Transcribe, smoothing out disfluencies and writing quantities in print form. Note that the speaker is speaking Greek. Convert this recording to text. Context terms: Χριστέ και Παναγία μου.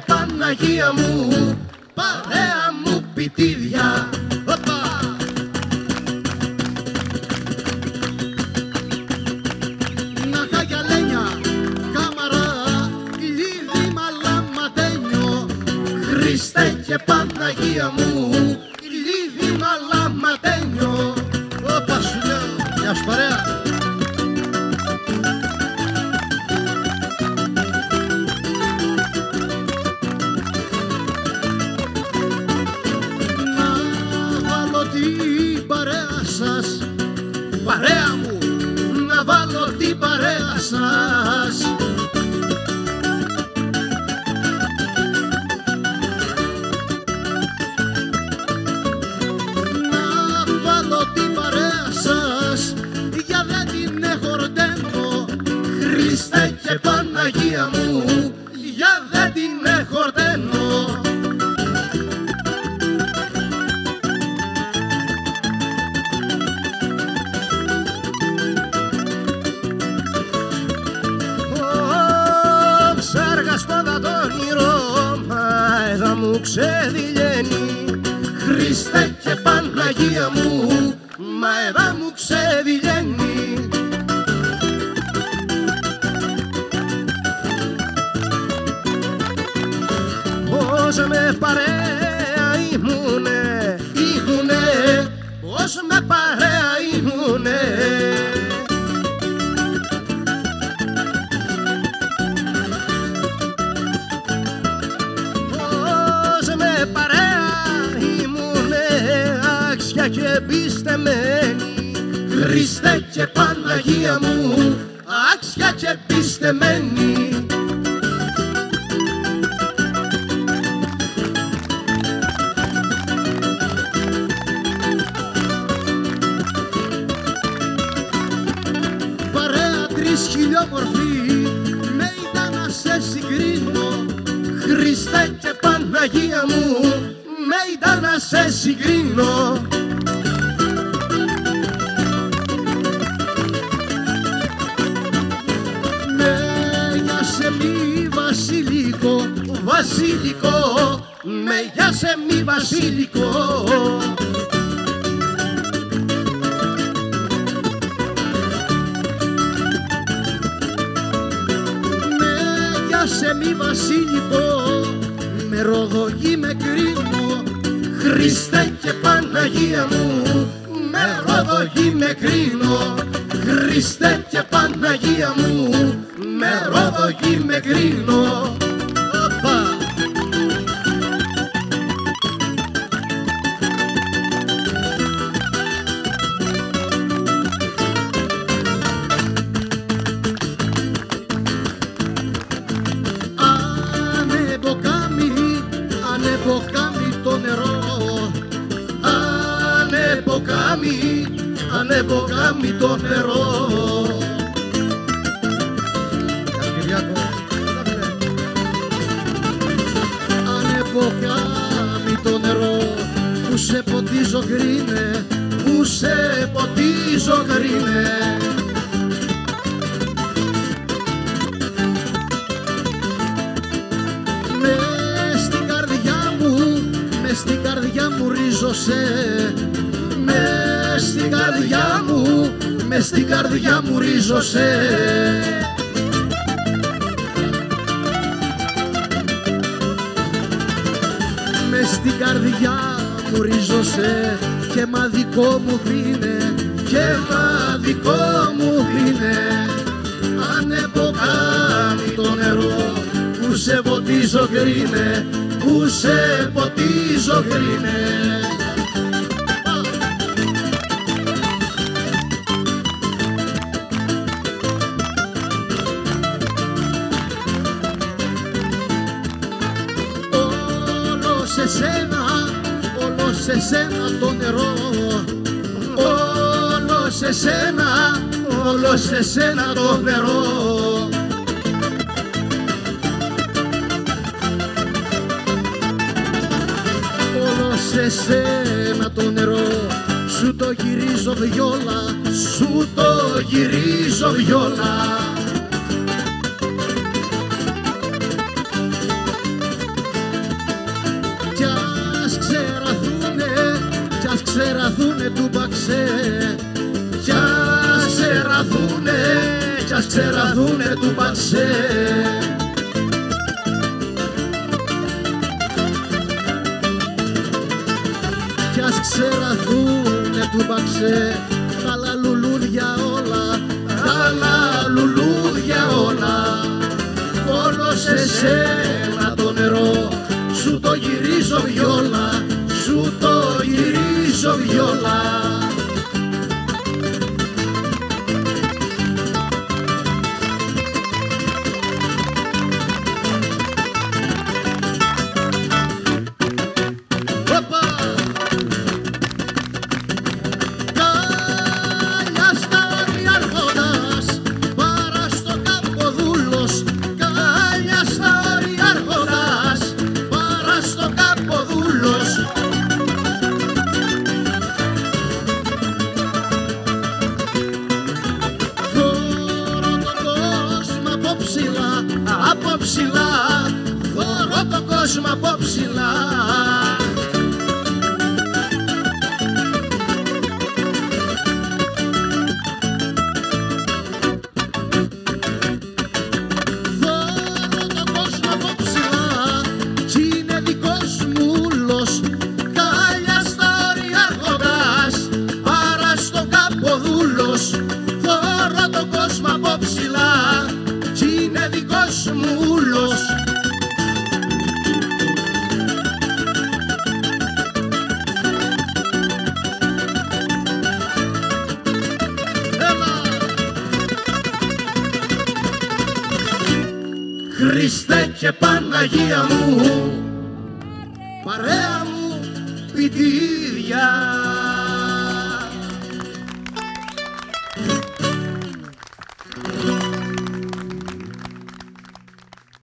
Χριστέ Παναγία μου, παρέα μου πιτίδια. Χριστέ και Παναγία μου, λίδι μαλαματένιο. Όπα σου λέω, γεια σου παρέα. Να βάλω την παρέα σας, παρέα μου, να βάλω την παρέα σας. Χριστέ και Παναγία μου, για δεν την εχορταίνω. Ψάργας πάντα το όνειρό, μα εδώ μου ξεδηλιένει. Χριστέ και Παναγία μου, μα εδώ μου ξεδηλιένει. Ως με παρέα ήμουνε, ως με παρέα ήμουνε. Ως με παρέα ήμουνε, άξια και εμπιστεμένη. Χριστέ και Παναγία μου, άξια και εμπιστεμένη. Χιλιόμορφη, με ήταν να σε συγκρίνω. Χριστέ και Παναγία μου, με ήταν να σε συγκρίνω. Μεγιά σε μη βασιλικό, βασιλικό, μεγιά σε μη βασιλικό. Σε μη βασιλικό, με ροδογεί με κρίνω. Χριστέ και Παναγία μου, με ροδογεί με κρίνω. Χριστέ και Παναγία μου, με ροδογεί με κρίνω. Ανεποκάμει το νερό, ανεποκάμει, ανεποκάμει το νερό. Ανεποκάμει το νερό, που σε ποτίζω γκρίνε, που σε ποτίζω γκρίνε. Στην καρδιά μου ρίζωσε, μες στην καρδιά μου, μες στην καρδιά μου ρίζωσε. Μες στην καρδιά μου ρίζωσε και μα δικό μου πίνε, και μα δικό μου πίνε. Ανεποκάμει το νερό, που σε ποτίζω γκρίνε, που σε ποτίζω γκρίνε. Όλο σε σένα το νερό, όλο σε σένα, όλο σε σένα το νερό. Σε σένα το νερό, σου το γυρίζω βιόλα, σου το γυρίζω βιόλα. σε ραθούνε τούμπαξε, κι ας σε ραθούνε, κι ας σε ραθούνε τούμπαξε. Κι ας ξεραθούνε τούμπαξε, τα λουλούδια όλα, τα λουλούδια όλα, όλο σε σένα το νερό, σου το γυρίζω βιόλα, σου το γυρίζω βιόλα. Χριστέ και Παναγία μου, παρέα μου, πιτίδια.